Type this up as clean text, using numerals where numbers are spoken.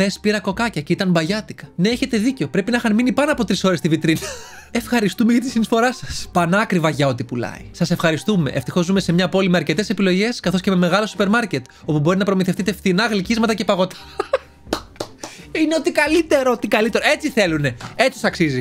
Χθες πήρα κοκάκια και ήταν μπαγιάτικα. Ναι, έχετε δίκιο. Πρέπει να είχαν μείνει πάνω από 3 ώρες στη βιτρίνα. Ευχαριστούμε για τη συνεισφορά σας. Πανάκριβα για ό,τι πουλάει. Σας ευχαριστούμε. Ευτυχώς ζούμε σε μια πόλη με αρκετές επιλογές, καθώς και με μεγάλο σούπερ μάρκετ, όπου μπορεί να προμηθευτείτε φθηνά γλυκίσματα και παγωτά. Είναι ό,τι καλύτερο, ό,τι καλύτερο. Έτσι θέλουνε. Έτσι τους αξίζει.